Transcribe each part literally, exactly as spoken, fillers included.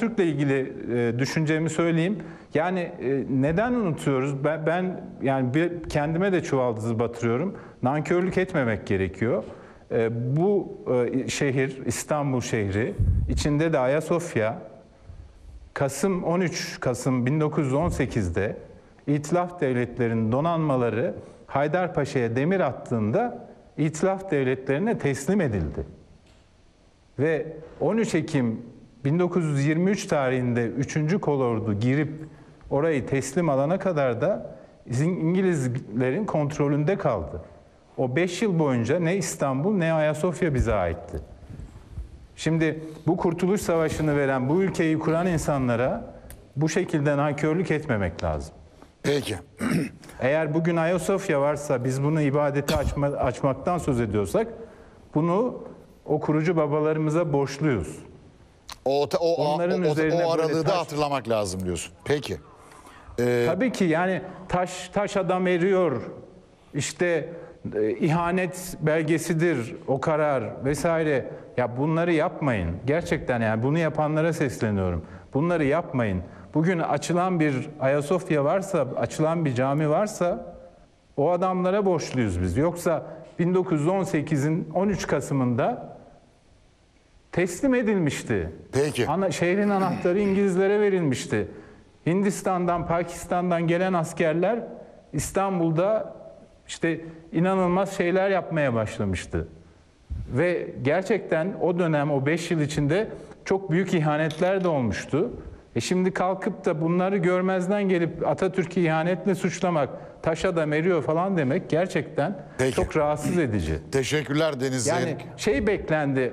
Türk'le ilgili e, düşüncemi söyleyeyim. Yani e, neden unutuyoruz? Ben, ben yani bir, kendime de çuvaldızı batırıyorum. Nankörlük etmemek gerekiyor. E, bu e, şehir, İstanbul şehri, içinde de Ayasofya, Kasım on üç Kasım bin dokuz yüz on sekiz'de İtilaf Devletleri'nin donanmaları Haydarpaşa'ya demir attığında İtilaf Devletleri'ne teslim edildi. Ve on üç Ekim bin dokuz yüz yirmi üç tarihinde üçüncü kolordu girip orayı teslim alana kadar da İngilizlerin kontrolünde kaldı. O beş yıl boyunca ne İstanbul ne Ayasofya bize aitti. Şimdi bu Kurtuluş Savaşı'nı veren, bu ülkeyi kuran insanlara bu şekilde nankörlük etmemek lazım. Peki. Eğer bugün Ayasofya varsa, biz bunu ibadete açma, açmaktan söz ediyorsak, bunu o kurucu babalarımıza borçluyuz. O, o, Onların o, o, o aralığı taş... da hatırlamak lazım diyorsun. Peki. Ee... Tabii ki yani taş taş adam eriyor, işte e, ihanet belgesidir o karar vesaire. Ya bunları yapmayın. Gerçekten yani bunu yapanlara sesleniyorum. Bunları yapmayın. Bugün açılan bir Ayasofya varsa, açılan bir cami varsa o adamlara borçluyuz biz. Yoksa bin dokuz yüz on sekiz'in on üç Kasım'ında teslim edilmişti. Peki. Ana, şehrin anahtarı İngilizlere verilmişti. Hindistan'dan, Pakistan'dan gelen askerler İstanbul'da işte inanılmaz şeyler yapmaya başlamıştı. Ve gerçekten o dönem, o beş yıl içinde çok büyük ihanetler de olmuştu. E şimdi kalkıp da bunları görmezden gelip Atatürk'ü ihanetle suçlamak, taşa da meriyor falan demek gerçekten Peki. çok rahatsız edici. Teşekkürler Deniz Zeyrek. Yani şey beklendi.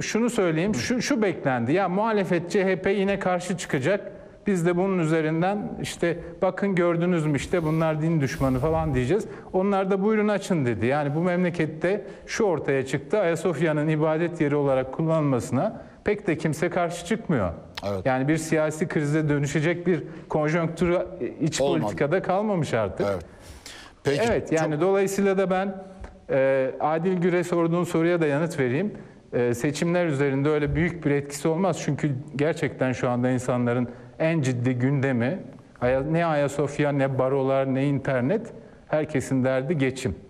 Şunu söyleyeyim, şu, şu beklendi. Ya muhalefet, C H P yine karşı çıkacak. Biz de bunun üzerinden işte bakın gördünüz mü işte bunlar din düşmanı falan diyeceğiz. Onlar da buyurun açın dedi. Yani bu memlekette şu ortaya çıktı. Ayasofya'nın ibadet yeri olarak kullanılmasına pek de kimse karşı çıkmıyor. Evet. Yani bir siyasi krize dönüşecek bir konjonktür iç Olmadı. politikada kalmamış artık. Evet, Peki, evet yani çok... dolayısıyla da ben e, Adil Gür'e sorduğun soruya da yanıt vereyim. Ee, seçimler üzerinde öyle büyük bir etkisi olmaz. Çünkü gerçekten şu anda insanların en ciddi gündemi ne Ayasofya, ne barolar, ne internet, herkesin derdi geçim.